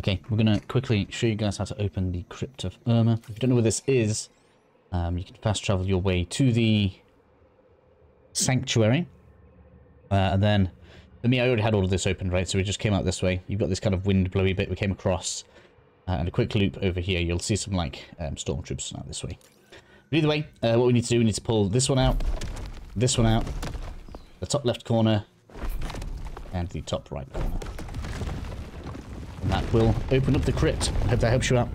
Okay, we're going to quickly show you guys how to open the Crypt of Urhma. If you don't know where this is, you can fast travel your way to the Sanctuary. And then, for me, I already had all of this open, right? So we just came out this way. You've got this kind of wind blowy bit we came across. And a quick loop over here. You'll see some, like, storm troops out this way. But either way, what we need to do, we need to pull this one out, this one out, the top left corner, and the top right corner. And that will open up the crypt. I hope that helps you out.